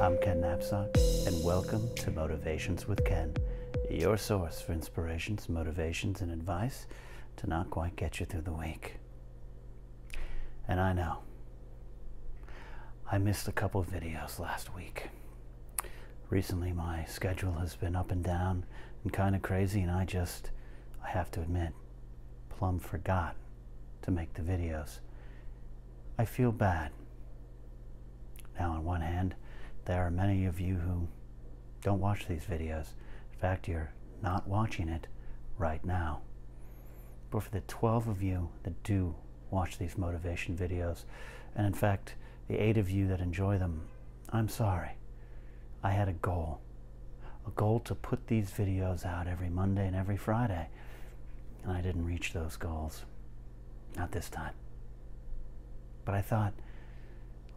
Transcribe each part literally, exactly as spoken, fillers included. I'm Ken Napzok, and welcome to Motivations with Ken, your source for inspirations, motivations, and advice to not quite get you through the week. And I know, I missed a couple of videos last week. Recently my schedule has been up and down and kind of crazy, and I just, I have to admit, plumb forgot to make the videos. I feel bad. Now, on one hand, there are many of you who don't watch these videos. In fact, you're not watching it right now. But for the twelve of you that do watch these motivation videos, and in fact, the eight of you that enjoy them, I'm sorry. I had a goal. A goal to put these videos out every Monday and every Friday. And I didn't reach those goals. Not this time. But I thought,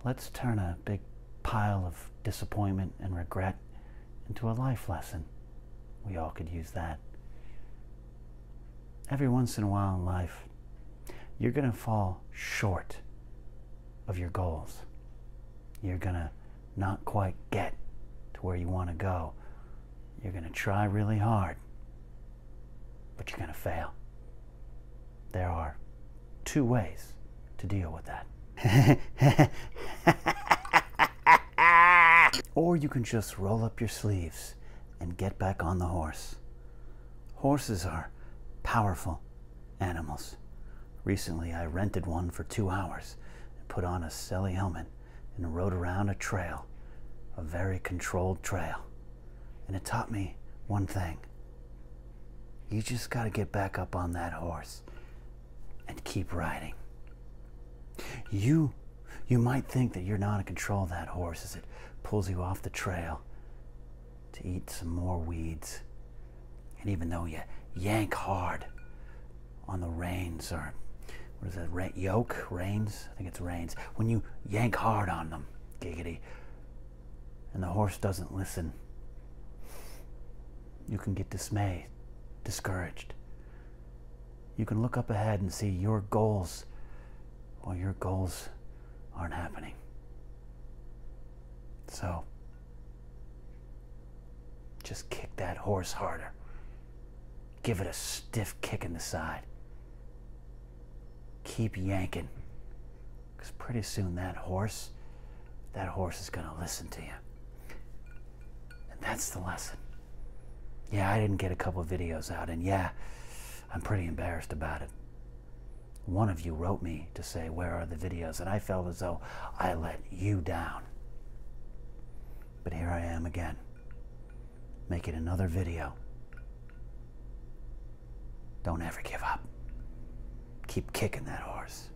let's turn a big pile of disappointment and regret into a life lesson. We all could use that. Every once in a while in life, you're going to fall short of your goals. You're going to not quite get to where you want to go. You're going to try really hard, but you're going to fail. There are two ways to deal with that. Or you can just roll up your sleeves and get back on the horse. Horses are powerful animals. Recently I rented one for two hours and put on a silly helmet and rode around a trail, a very controlled trail. And it taught me one thing. You just gotta get back up on that horse and keep riding. You, you might think that you're not in control of that horse as it pulls you off the trail to eat some more weeds. And even though you yank hard on the reins, or what is that, Ra yoke? Reins? I think it's reins. When you yank hard on them, giggity, and the horse doesn't listen, you can get dismayed, discouraged. You can look up ahead and see your goals, or your goals aren't happening. So, just kick that horse harder. Give it a stiff kick in the side. Keep yanking, because pretty soon that horse, that horse is gonna listen to you. And that's the lesson. Yeah, I didn't get a couple of videos out, and yeah, I'm pretty embarrassed about it. One of you wrote me to say, where are the videos? And I felt as though I let you down. But here I am again, making another video. Don't ever give up. Keep kicking that horse.